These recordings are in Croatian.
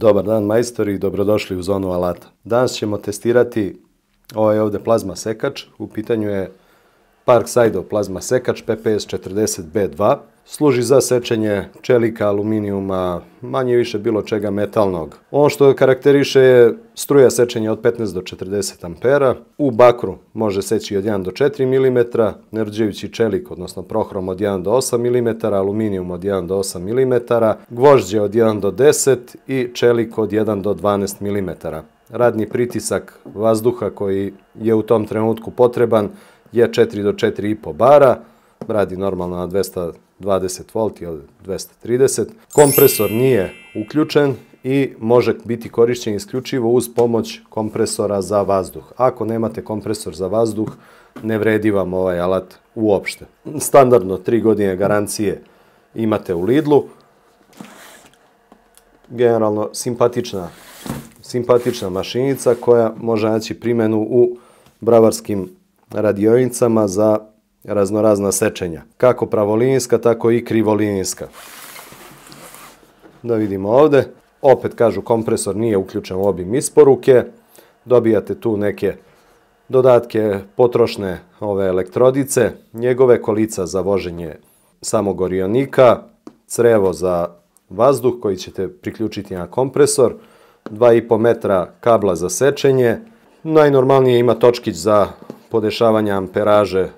Dobar dan majstori i dobrodošli u zonu alata. Danas ćemo testirati ovaj ovdje plazma sekač. U pitanju je Parkside plazma sekač PPS40B2. Služi za sečenje čelika, aluminijuma, manje više bilo čega metalnog. Ono što karakteriše je struja sečenja od 15 do 40 ampera. U bakru može seći od 1 do 4 mm, nerđajući čelik, odnosno prohrom od 1 do 8 mm, aluminijum od 1 do 8 mm, gvožđe od 1 do 10 i čelik od 1 do 12 mm. Radni pritisak vazduha koji je u tom trenutku potreban je 4 do 4,5 bara. Radi normalno na 220 volti od 230. Kompresor nije uključen i može biti korišćen isključivo uz pomoć kompresora za vazduh. Ako nemate kompresor za vazduh, ne vredi vam ovaj alat uopšte. Standardno 3 godine garancije imate u Lidlu. Generalno simpatična mašinica koja može naći primjenu u bravarskim radionicama za raznorazna sečenja, kako pravolinijska, tako i krivolinijska. Da vidimo ovdje, opet kažu kompresor nije uključen u obim isporuke, dobijate tu neke dodatke potrošne ove elektrodice, njegove kolica za voženje samog orionika, crevo za vazduh koji ćete priključiti na kompresor, 2,5 metra kabla za sečenje, najnormalnije ima točkić za podešavanje amperaže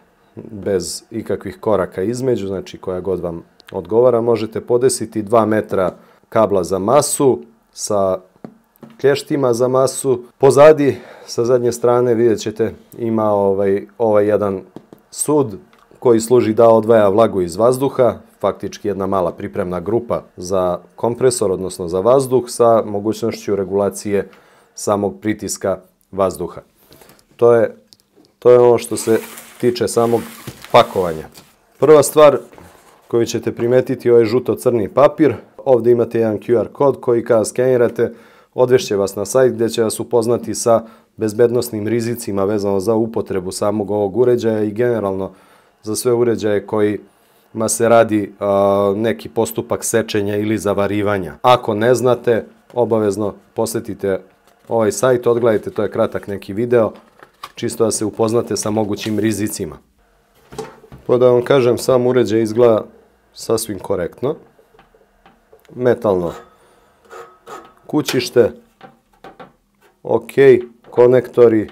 bez ikakvih koraka između, znači koja god vam odgovara možete podesiti, 2 metra kabla za masu sa klještima za masu. Pozadi sa zadnje strane vidjet ćete ima ovaj jedan sud koji služi da odvaja vlagu iz vazduha, faktički jedna mala pripremna grupa za kompresor, odnosno za vazduh, sa mogućnošću regulacije samog pritiska vazduha. To je ono što se tiče samog pakovanja. Prva stvar koju ćete primetiti, ovaj žuto-crni papir. Ovdje imate jedan QR kod koji kada skenirate odvešće vas na sajt gdje će vas upoznati sa bezbednosnim rizicima vezano za upotrebu samog ovog uređaja i generalno za sve uređaje kojima se radi neki postupak sečenja ili zavarivanja. Ako ne znate, obavezno posjetite ovaj sajt, odgledajte, to je kratak neki video, čisto da se upoznate sa mogućim rizicima. Pa da vam kažem, sam uređaj izgleda sasvim korektno. Metalno kućište, ok, konektori.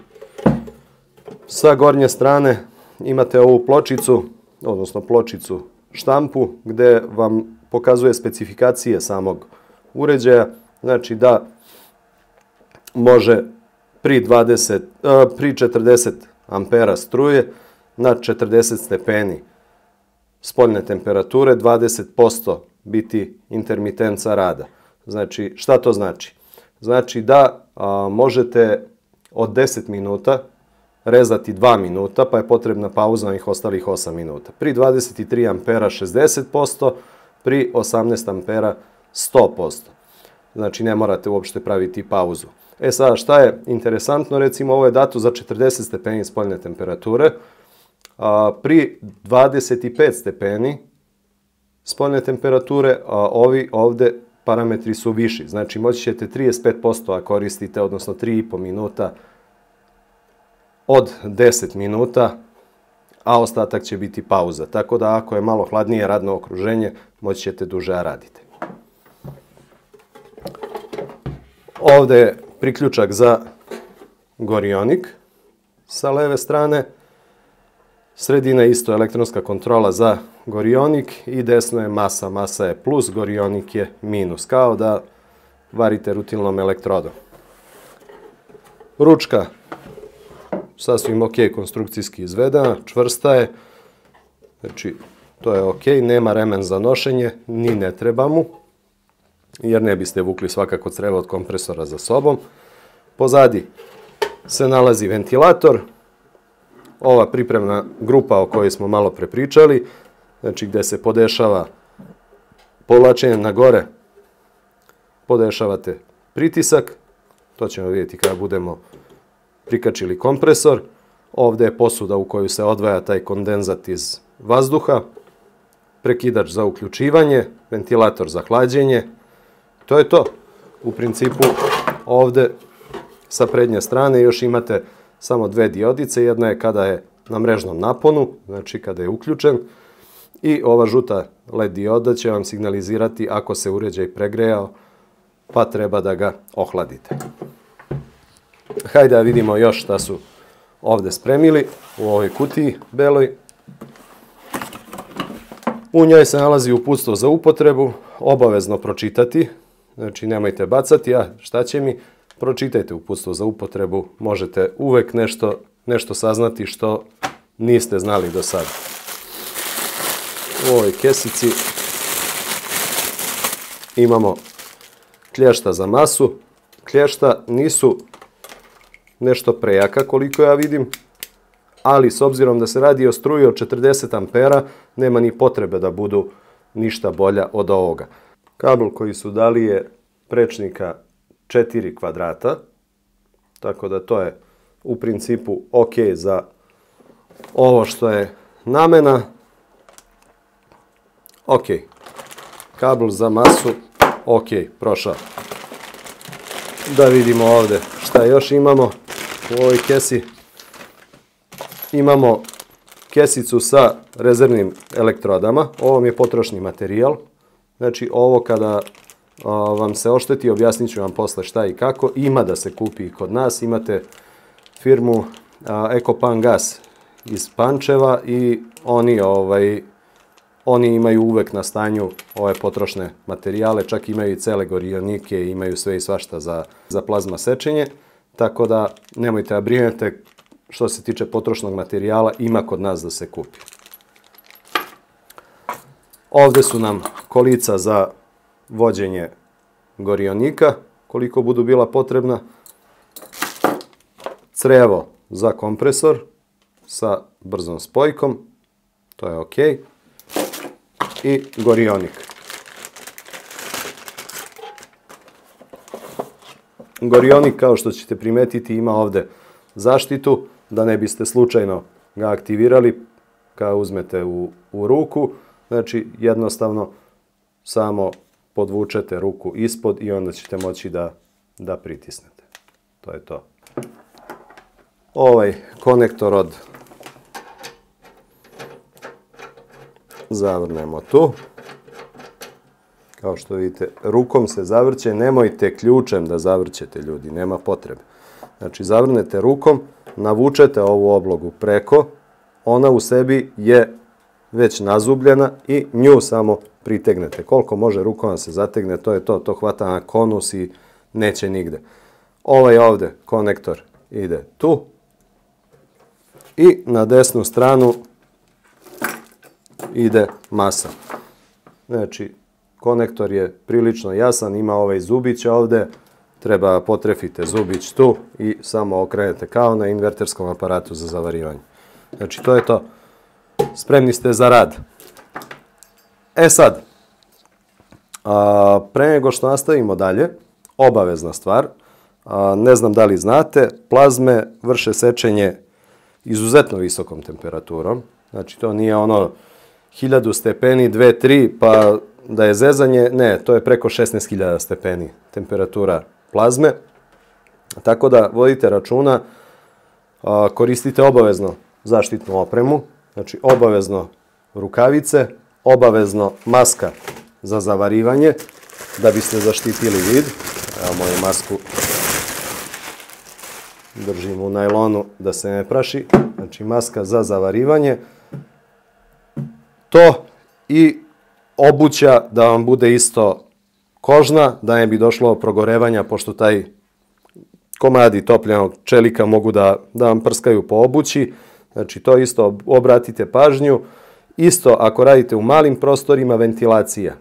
Sa gornje strane imate ovu pločicu, odnosno pločicu štampu, gdje vam pokazuje specifikacije samog uređaja, znači da može pri 40 ampera struje na 40 stepeni spoljne temperature 20% biti intermitenca rada. Znači, šta to znači? Znači da možete od 10 minuta rezati 2 minuta, pa je potrebna pauza onih ostalih 8 minuta. Pri 23 ampera 60%, pri 18 ampera 100%. Znači, ne morate uopšte praviti pauzu. E sada, šta je interesantno, recimo ovo je dato za 40 stepeni spoljne temperature, pri 25 stepeni spoljne temperature ovi ovdje parametri su viši, znači moći ćete 35% koristite, odnosno 3,5 minuta od 10 minuta, a ostatak će biti pauza, tako da ako je malo hladnije radno okruženje moći ćete duže raditi. Ovdje je priključak za gorionik sa leve strane, sredina isto elektronska kontrola za gorionik i desno je masa, masa je plus, gorionik je minus, kao da varite rutilnom elektrodom. Ručka sasvim ok, konstrukcijski izvedena, čvrsta je, znači to je ok, nema remen za nošenje, ni ne treba mu, jer ne biste vukli svakako crevo od kompresora za sobom. Pozadi se nalazi ventilator, ova pripremna grupa o kojoj smo malo prepričali, znači gdje se podešava povlačenje na gore, podešavate pritisak, to ćemo vidjeti kada budemo prikačili kompresor. Ovdje je posuda u koju se odvaja taj kondenzat iz vazduha, prekidač za uključivanje, ventilator za hlađenje. To je to. u principu ovdje sa prednje strane još imate samo dve diodice, jedna je kada je na mrežnom naponu, znači kada je uključen, i ova žuta LED dioda će vam signalizirati ako se uređaj pregrejao pa treba da ga ohladite. Hajde da vidimo još šta su ovdje spremili u ovoj kutiji beloj. U njoj se nalazi uputstvo za upotrebu, obavezno pročitati, znači nemojte bacati, a šta će mi, pročitajte uputstvo za upotrebu, možete uvek nešto saznati što niste znali do sada. U ovoj kesici imamo klješta za masu, klješta nisu nešto prejaka koliko ja vidim, ali s obzirom da se radi o struji od 40 ampera, nema ni potrebe da budu ništa bolja od ovoga. Kabel koji su dali je prečnika 4 kvadrata, tako da to je u principu ok za ovo što je namena. Ok, kabel za masu, ok, prošao. Da vidimo ovdje šta još imamo u ovoj kesi. Imamo kesicu sa rezervnim elektrodama, ovo mi je potrošni materijal, znači ovo kada vam se ošteti, objasnit ću vam posle šta i kako, ima da se kupi kod nas, imate firmu Ekopangas iz Pančeva i oni imaju uvek na stanju ove potrošne materijale, čak imaju i cele gorionike, imaju sve i svašta za plazma sečenje, tako da nemojte da brinete. Što se tiče potrošnog materijala, ima kod nas da se kupi. Ovdje su nam kolica za vođenje gorionika, koliko budu bila potrebna. Crevo za kompresor sa brzom spojkom, to je ok. I gorionik. Gorionik, kao što ćete primetiti, ima ovdje zaštitu, da ne biste slučajno ga aktivirali kada uzmete u ruku, znači jednostavno samo podvučete ruku ispod i onda ćete moći da pritisnete. To je to. Ovaj konektor zavrnemo tu. Kao što vidite, rukom se zavrće, nemojte ključem da zavrćete, ljudi, nema potrebe. Znači zavrnete rukom, navučete ovu oblogu preko, ona u sebi je već nazubljena i nju samo pritegnete. Koliko može rukom vam se zategne, to je to, to hvata na konus i neće nigde. Ovaj ovdje konektor ide tu i na desnu stranu ide masa. Znači konektor je prilično jasan, ima ovaj zubić ovdje. Treba potrefite zubić tu i samo okrenete kao na inverterskom aparatu za zavarivanje. Znači to je to. Spremni ste za rad. E sad, pre nego što nastavimo dalje, obavezna stvar, ne znam da li znate, plazme vrše sečenje izuzetno visokom temperaturom. Znači to nije ono 1000 stepeni, 2, 3, pa da je zezanje, ne, to je preko 16.000 stepeni temperatura plazme, tako da vodite računa, koristite obavezno zaštitnu opremu, znači obavezno rukavice, obavezno maska za zavarivanje, da biste zaštitili vid. Evo moju masku držim u najlonu da se ne praši, znači maska za zavarivanje, to i obuća da vam bude isto kožna, da ne bi došlo do progorevanja, pošto taj komadi topljenog čelika mogu da vam prskaju po obući. Znači to isto obratite pažnju. Isto ako radite u malim prostorima, ventilacija.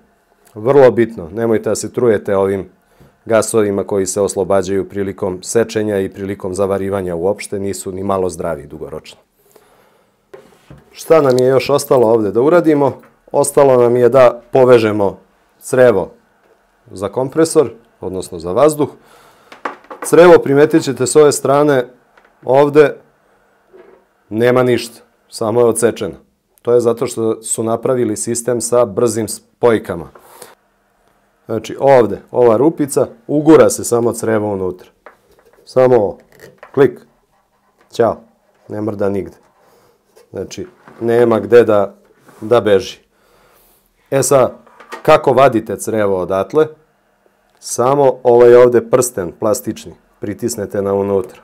Vrlo bitno, nemojte da se trujete ovim gasovima koji se oslobađaju prilikom sečenja i prilikom zavarivanja uopšte, nisu ni malo zdravi dugoročno. Šta nam je još ostalo ovdje da uradimo? Ostalo nam je da povežemo crevo za kompresor, odnosno za vazduh. Crevo, primetit ćete s ove strane, ovdje nema ništa, samo je odsečeno. To je zato što su napravili sistem sa brzim spojkama. Znači ovdje, ova rupica, ugura se samo crevo unutra. Samo ovo. Klik. Ćao. Ne mrda nigde. Znači, nema gde da beži. E sad, kako vadite crevo odatle? Samo ovaj ovdje prsten, plastični, pritisnete na unutra.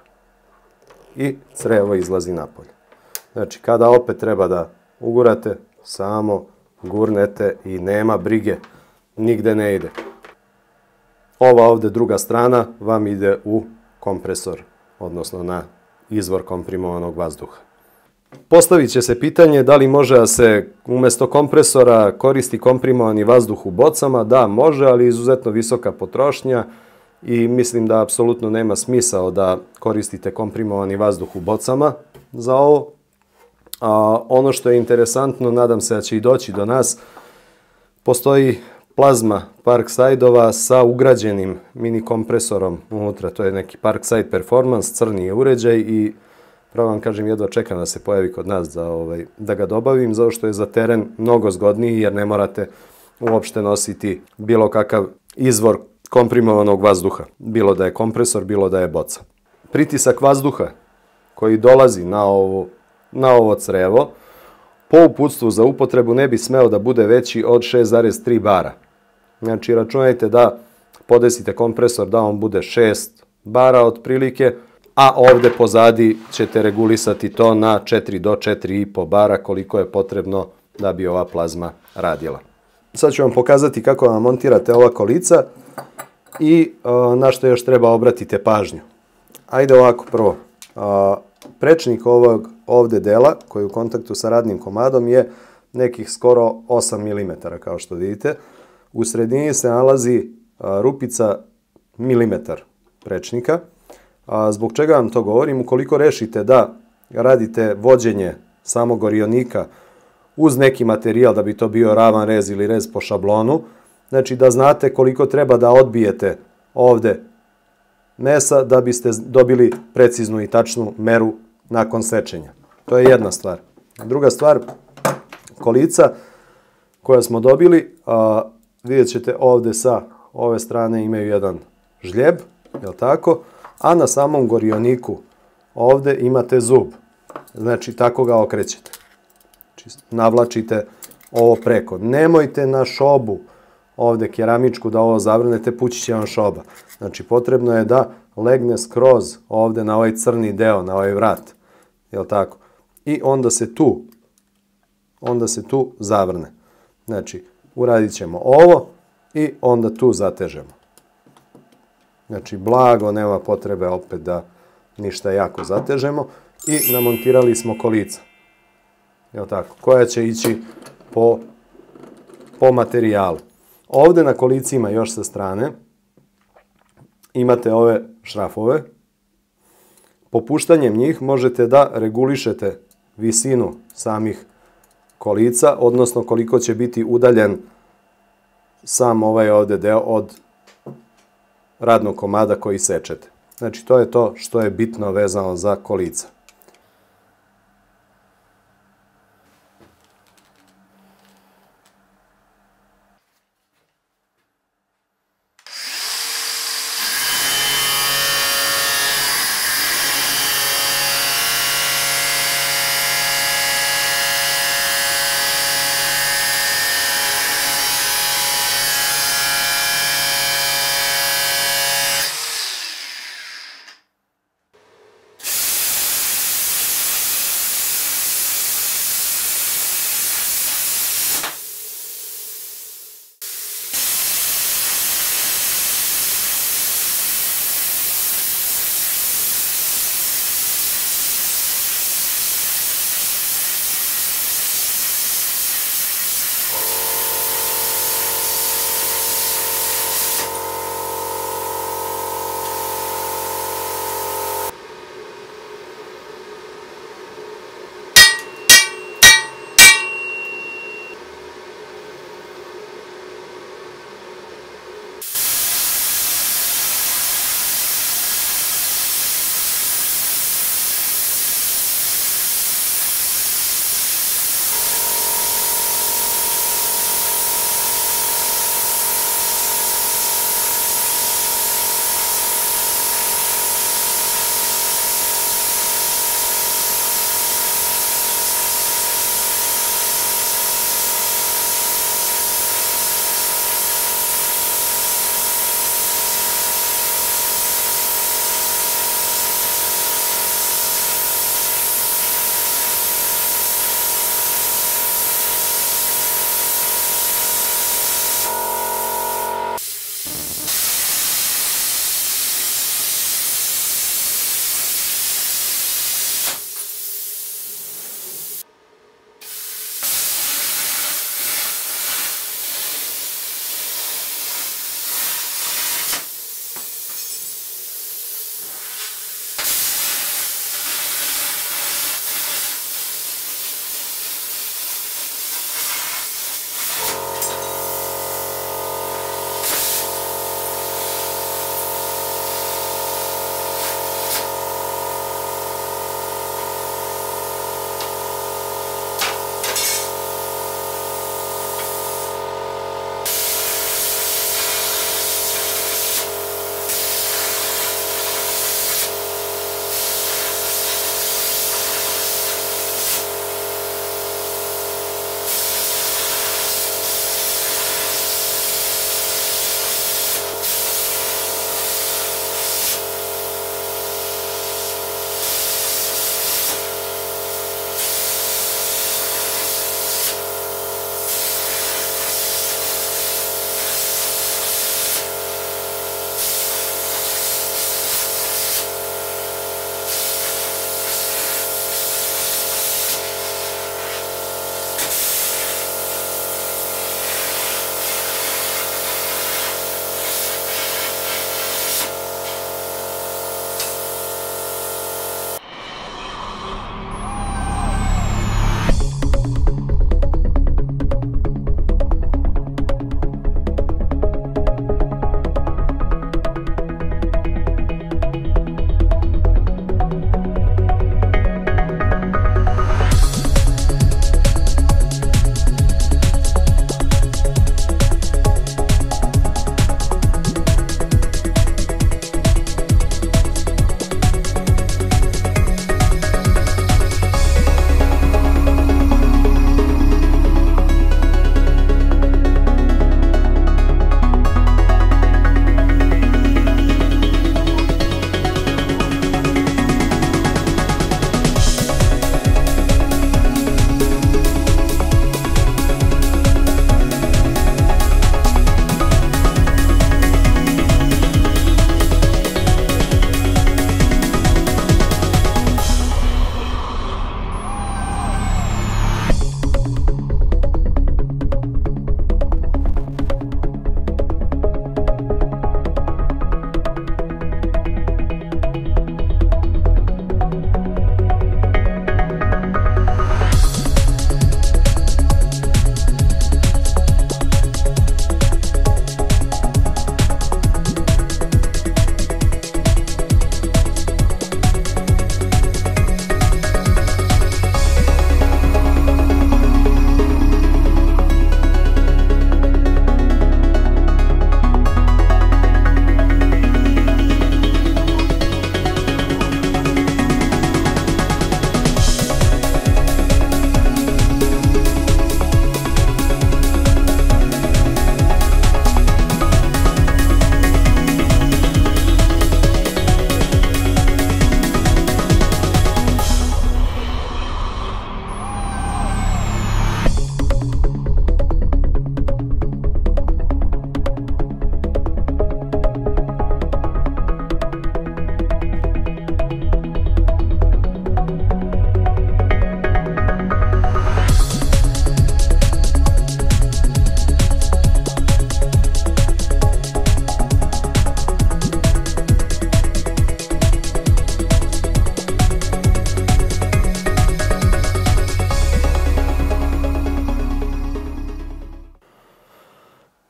I crevo izlazi napolje. Znači, kada opet treba da ugurate, samo gurnete i nema brige. Nigde ne ide. Ova ovdje druga strana vam ide u kompresor, odnosno na izvor komprimovanog vazduha. Postavit će se pitanje da li može da se umjesto kompresora koristi komprimovani vazduh u bocama. Da, može, ali izuzetno visoka potrošnja i mislim da apsolutno nema smisao da koristite komprimovani vazduh u bocama za ovo. Ono što je interesantno, nadam se da će i doći do nas, postoji plazma Parkside-ova sa ugrađenim mini kompresorom unutra. To je neki Parkside Performance, crni je uređaj i pravo vam kažem, jedva čekam da se pojavi kod nas da ga dobavim, zato što je za teren mnogo zgodniji jer ne morate uopšte nositi bilo kakav izvor komprimovanog vazduha. Bilo da je kompresor, bilo da je boca. Pritisak vazduha koji dolazi na ovo crevo po uputstvu za upotrebu ne bi smeo da bude veći od 6,3 bara. Znači računajte da podesite kompresor da on bude 6 bara otprilike, a ovdje pozadi ćete regulisati to na 4 do 4,5 bara koliko je potrebno da bi ova plazma radila. Sad ću vam pokazati kako vam montirate ova kolica i na što još treba obratiti pažnju. Ajde ovako prvo. Prečnik ovog ovdje dela koji je u kontaktu sa radnim komadom je nekih skoro 8 mm kao što vidite. U sredini se nalazi rupica milimetar prečnika. Zbog čega vam to govorim? Ukoliko rešite da radite vođenje samog orionika uz neki materijal, da bi to bio ravan rez ili rez po šablonu, znači da znate koliko treba da odbijete ovdje mesa da biste dobili preciznu i tačnu meru nakon sečenja. To je jedna stvar. Druga stvar, kolica koja smo dobili, vidjet ćete ovdje sa ove strane imaju jedan žljeb, jel tako? A na samom gorioniku ovdje imate zub. Znači tako ga okrećete. Navlačite ovo preko. Nemojte na šobu ovdje keramičku da ovo zavrnete, pući će vam šoba. Znači potrebno je da legne skroz ovdje na ovaj crni deo, na ovaj vrat. Jel tako? I onda se tu zavrne. Znači uradit ćemo ovo i onda tu zatežemo. Znači blago, nema potrebe opet da ništa jako zatežemo i namontirali smo kolica. Jel tako? Koja će ići po materijalu. Ovdje na kolicima još sa strane imate ove šrafove. Popuštanjem njih možete da regulišete visinu samih kolica, odnosno koliko će biti udaljen sam ovaj ovdje deo od radnog komada koji sečete. Znači to je to što je bitno vezano za kolica.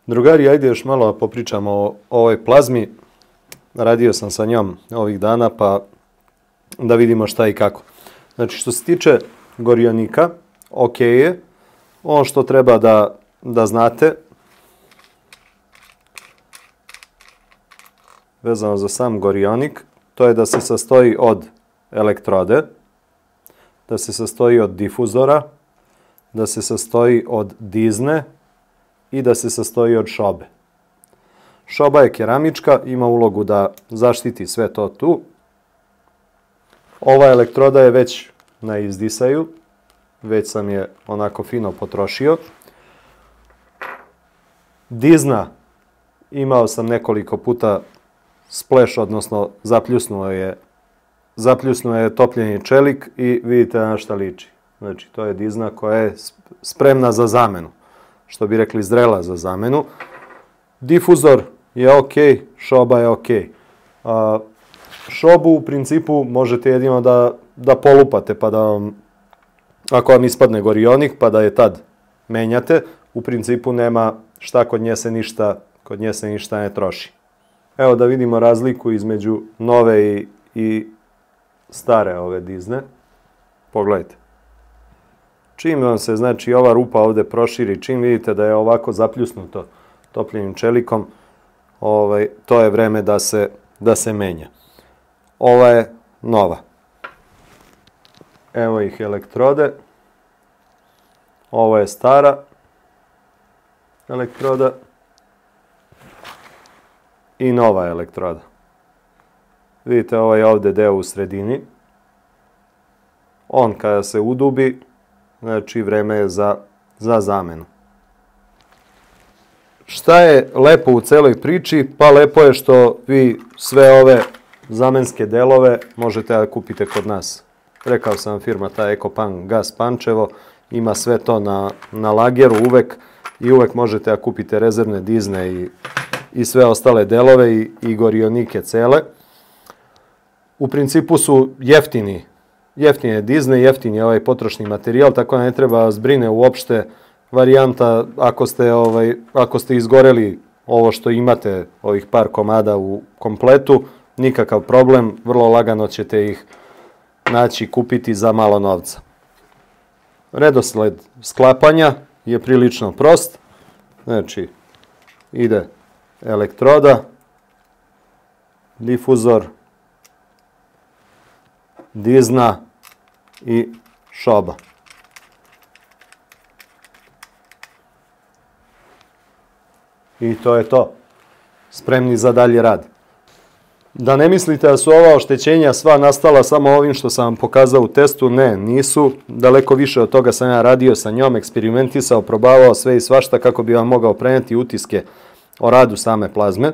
Drugari, ajde još malo popričamo o ovoj plazmi. Radio sam sa njom ovih dana, pa da vidimo šta i kako. Znači, što se tiče gorionika, ok je. Ono što treba da znate, vezano za sam gorionik, to je da se sastoji od elektrode, da se sastoji od difuzora, da se sastoji od dizne i da se sastoji od šobe. Šoba je keramička, ima ulogu da zaštiti sve to tu. Ova elektroda je već na izdisaju, već sam je onako fino potrošio. Dizna, imao sam nekoliko puta splash, odnosno zapljusnuo je topljeni čelik i vidite na šta liči. Znači, to je dizna koja je spremna za zamenu, što bi rekli zrela za zamenu. Difuzor je ok, šoba je ok. Šobu u principu možete jedino da polupate, pa da vam, ako vam ispadne gorionik, pa da je tad menjate. U principu nema šta, kod nje se ništa ne troši. Evo da vidimo razliku između nove i stare ove dizne. Pogledajte. Čim vam se, znači, ova rupa ovdje proširi, čim vidite da je ovako zapljusnuto topljenim čelikom, to je vreme da se menja. Ova je nova. Evo ih elektrode. Ovo je stara elektroda. I nova elektroda. Vidite, ovo je ovdje deo u sredini. On kada se udubi, znači vreme je za zamenu. Šta je lepo u celoj priči? Pa lepo je što vi sve ove zamenske delove možete da kupite kod nas. Rekao sam, firma ta Ekopangas Pančevo ima sve to na lageru uvek i uvek možete da kupite rezervne dizne i sve ostale delove i gorionike cele. U principu su jeftine dizne, jeftini je ovaj potrošni materijal, tako da ne treba zbrine uopšte varijanta ako ste izgoreli ovo što imate, ovih par komada u kompletu, nikakav problem, vrlo lagano ćete ih naći, kupiti za malo novca. Redosled sklapanja je prilično prost, znači ide elektroda, difuzor, dizna i šoba. I to je to. Spremni za dalji rad. Da ne mislite da su ova oštećenja sva nastala samo ovim što sam vam pokazao u testu, ne, nisu. Daleko više od toga sam ja radio sa njom, eksperimentisao, probavao sve i svašta kako bi vam mogao preneti utiske o radu same plazme.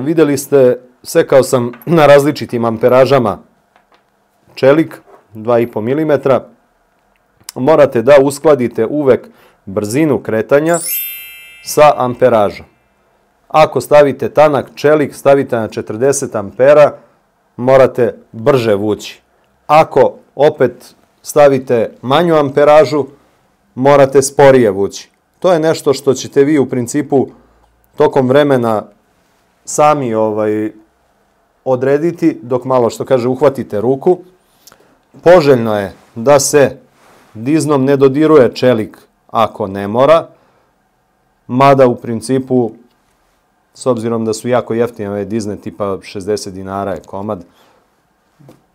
Videli ste, sekao sam na različitim amperažama čelik, 2,5 mm. Morate da uskladite uvek brzinu kretanja sa amperažom. Ako stavite tanak čelik, stavite na 40 ampera, morate brže vući. Ako opet stavite manju amperažu, morate sporije vući. To je nešto što ćete vi u principu tokom vremena sami odrediti, dok malo, što kaže, uhvatite ruku. Poželjno je da se diznom ne dodiruje čelik ako ne mora, mada u principu, s obzirom da su jako jeftine ove dizne, tipa 60 dinara je komad,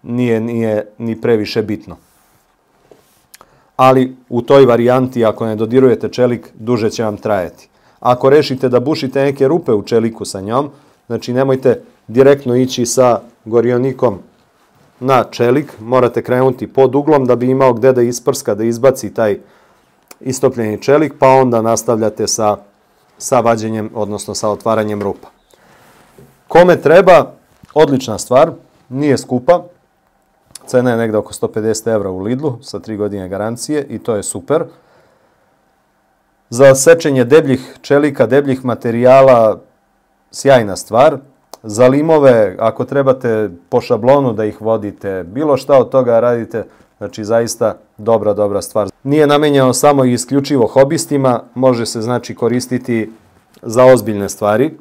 nije ni previše bitno. Ali u toj varijanti, ako ne dodirujete čelik, duže će vam trajati. Ako rešite da bušite neke rupe u čeliku sa njom, znači nemojte direktno ići sa gorionikom na čelik, morate krenuti pod uglom da bi imao gde da isprska, da izbaci taj istopljeni čelik, pa onda nastavljate sa vađenjem, odnosno sa otvaranjem rupa. Kome treba, odlična stvar, nije skupa, cena je negde oko 150 evra u Lidlu sa 3 godine garancije i to je super. Za sečenje debljih čelika, debljih materijala, sjajna stvar. Za limove, ako trebate po šablonu da ih vodite, bilo šta od toga radite, znači zaista dobra stvar. Nije namenjeno samo i isključivo hobistima, može se znači koristiti za ozbiljne stvari.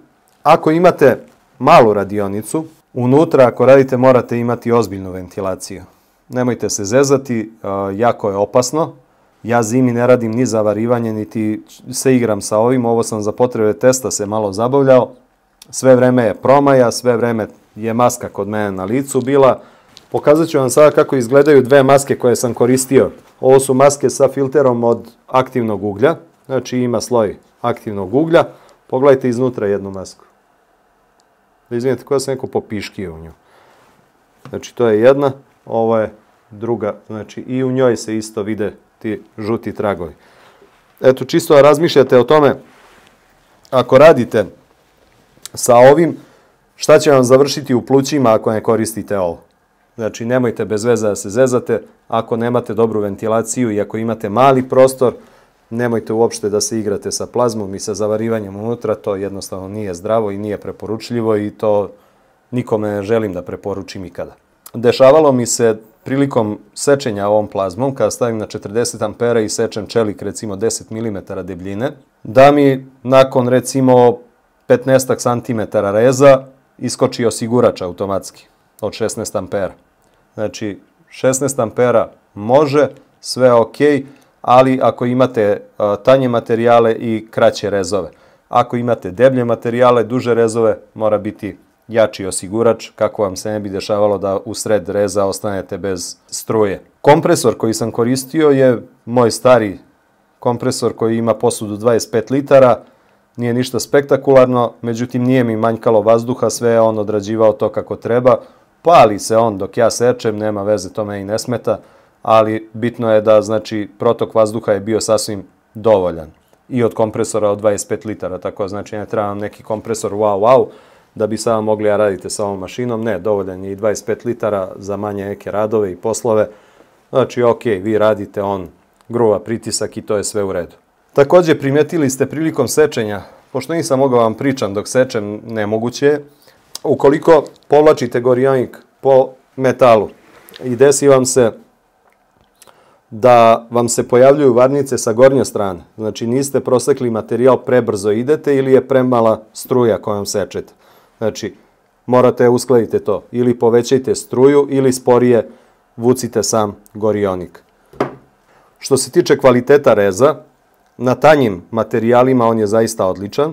Ako imate malu radionicu, unutra ako radite morate imati ozbiljnu ventilaciju. Nemojte se zezati, jako je opasno. Ja zimi ne radim ni zavarivanje, niti se igram sa ovim, ovo sam za potrebe testa se malo zabavljao. Sve vreme je promaja, sve vreme je maska kod mene na licu bila. Pokazat ću vam sada kako izgledaju dve maske koje sam koristio. Ovo su maske sa filterom od aktivnog uglja, znači ima sloj aktivnog uglja. Pogledajte iznutra jednu masku. Izvinite, koja sam neko popiškio u nju. Znači to je jedna, ovo je druga, znači i u njoj se isto vide ti žuti tragovi. Eto, čisto razmišljate o tome, ako radite sa ovim, šta će vam završiti u plućima ako ne koristite ovo. Znači, nemojte bez veze da se zezate, ako nemate dobru ventilaciju i ako imate mali prostor, nemojte uopšte da se igrate sa plazmom i sa zavarivanjem unutra, to jednostavno nije zdravo i nije preporučljivo i to nikome ne želim da preporučim ikada. Dešavalo mi se prilikom sečenja ovom plazmom, kada stavim na 40 ampera i sečem čelik recimo 10 mm debljine, da mi nakon recimo 15 cm reza iskoči osigurač automatski od 16 ampera. Znači 16 ampera može, sve ok, ali ako imate tanje materijale i kraće rezove. Ako imate deblje materijale, duže rezove, mora biti jači osigurač, kako vam se ne bi dešavalo da usred reza ostanete bez struje. Kompresor koji sam koristio je moj stari kompresor koji ima posudu 25 litara, nije ništa spektakularno, međutim nije mi manjkalo vazduha, sve je on odrađivao to kako treba, pali se on dok ja sečem, nema veze, to me i ne smeta, ali bitno je da znači protok vazduha je bio sasvim dovoljan i od kompresora od 25 litara, tako znači ne treba vam neki kompresor wow da bi samo mogli da radite sa ovom mašinom, ne, dovoljan je i 25 litara za manje neke radove i poslove, znači ok, vi radite, on gruva pritisak i to je sve u redu. Također primijetili ste prilikom sečenja, pošto nisam mogao vam pričam dok sečem, nemoguće je, ukoliko povlačite gorionik po metalu i desi vam se da vam se pojavljuju varnice sa gornje strane, znači niste prosekli materijal, prebrzo idete ili je premala struja kojom sečete. Znači, morate uskladiti to, ili povećajte struju ili sporije vucite sam gorionik. Što se tiče kvaliteta reza, na tanjim materijalima on je zaista odličan.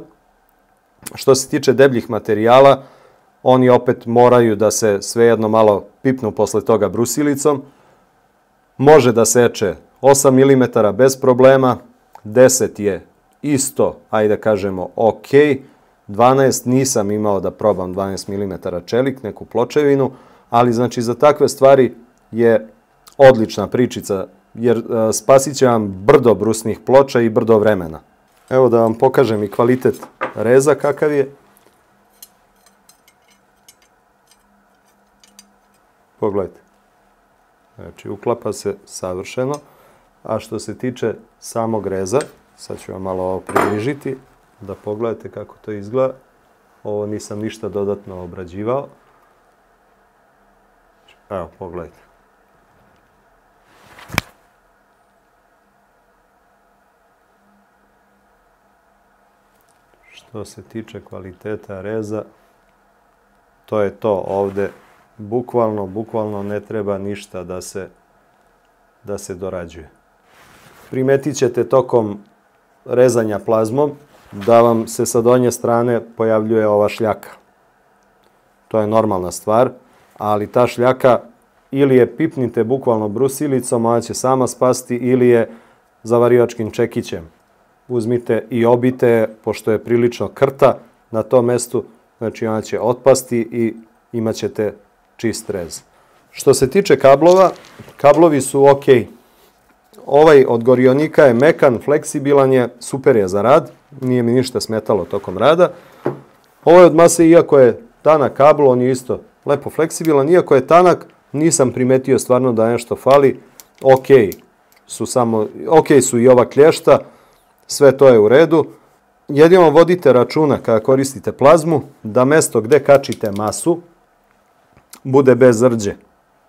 Što se tiče debljih materijala, oni opet moraju da se svejedno malo pipnu posle toga brusilicom. Može da seče 8 mm bez problema, 10 je isto, ajde kažemo ok, 12 nisam imao da probam 12 mm čelik, neku pločevinu, ali znači za takve stvari je odlična pričica, jer spasit će vam brdo brusnih ploča i brdo vremena. Evo da vam pokažem i kvalitet reza kakav je. Pogledajte. Znači uklapa se savršeno, a što se tiče samog reza, sad ću vam malo ovo približiti, da pogledajte kako to izgleda. Ovo nisam ništa dodatno obrađivao. Evo, pogledajte. Što se tiče kvaliteta reza, to je to ovdje. Bukvalno ne treba ništa da se dorađuje. Primetit ćete tokom rezanja plazmom da vam se sa donje strane pojavljuje ova šljaka. To je normalna stvar, ali ta šljaka ili je pipnite bukvalno brusilicom, ona će sama spasti, ili je zavarivačkim čekićem. Uzmite i obite je, pošto je prilično krta na tom mestu, znači ona će otpasti i imat ćete čist rez. Što se tiče kablova, kablovi su ok. Ovaj od gorionika je mekan, fleksibilan je, super je za rad, nije mi ništa smetalo tokom rada. Ovo je od mase, iako je tanak kabel, on je isto lepo fleksibilan, iako je tanak, nisam primetio stvarno da nešto fali, ok su i ova klješta, sve to je u redu. Jedino vodite računa kada koristite plazmu, da mesto gde kačite masu bude bez rđe.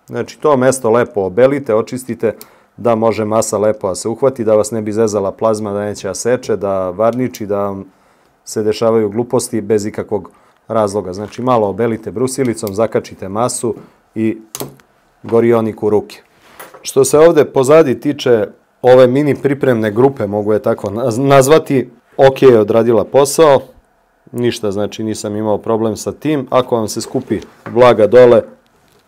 Znači to mesto lepo obelite, očistite, da može masa lepo da se uhvati, da vas ne bi zezala plazma, da neće da seče, da varniči, da vam se dešavaju gluposti bez ikakvog razloga. Znači malo obelite brusilicom, zakačite masu i gorionik u ruke. Što se ovde pozadi tiče ove mini pripremne grupe, mogu je tako nazvati, ok je odradila posao, ništa, znači nisam imao problem sa tim. Ako vam se skupi vlaga dole,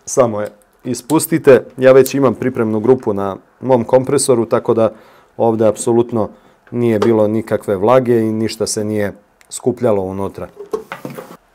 samo je ispustite. Ja već imam pripremnu grupu na mom kompresoru, tako da ovde apsolutno nije bilo nikakve vlage i ništa se nije skupljalo unutra.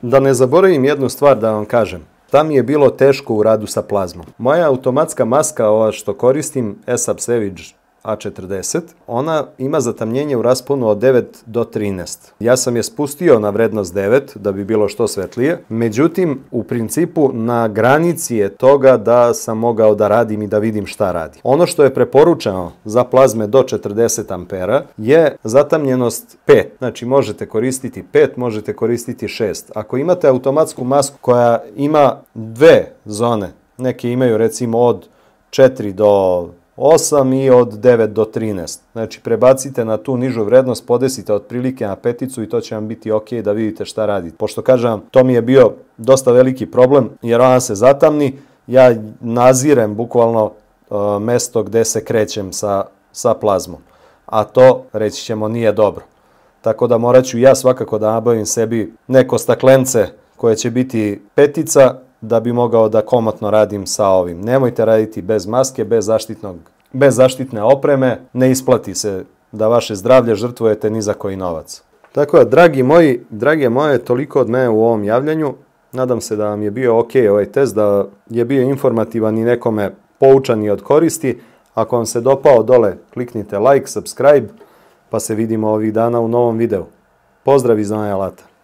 Da ne zaboravim jednu stvar da vam kažem. Šta mi je bilo teško u radu sa plazmom? Moja automatska maska, ova što koristim, Esab Savage A40, ona ima zatamnjenje u rasponu od 9 do 13. Ja sam je spustio na vrednost 9 da bi bilo što svetlije, međutim u principu na granici je toga da sam mogao da radim i da vidim šta radi. Ono što je preporučeno za plazme do 40 ampera je zatamnjenost 5. Znači možete koristiti 5, možete koristiti 6. Ako imate automatsku masku koja ima dve zone, neke imaju recimo od 4 do 8 i od 9 do 13. Znači prebacite na tu nižu vrednost, podesite otprilike na peticu i to će vam biti ok da vidite šta radite. Pošto kažem, to mi je bio dosta veliki problem jer ona se zatamni, ja nazirem bukvalno mesto gde se krećem sa plazmom. A to, reći ćemo, nije dobro. Tako da morat ću ja svakako da nabavim sebi neko staklence koje će biti petica, da bi mogao da komotno radim sa ovim. Nemojte raditi bez maske, bez zaštitne opreme, ne isplati se da vaše zdravlje žrtvujete ni za koji novac. Tako da, dragi moji, drage moje, toliko od mene u ovom javljanju. Nadam se da vam je bio ok ovaj test, da je bio informativan i nekome poučan i od koristi. Ako vam se dopao, dole kliknite like, subscribe, pa se vidimo ovih dana u novom videu. Pozdrav iz Zone Alata.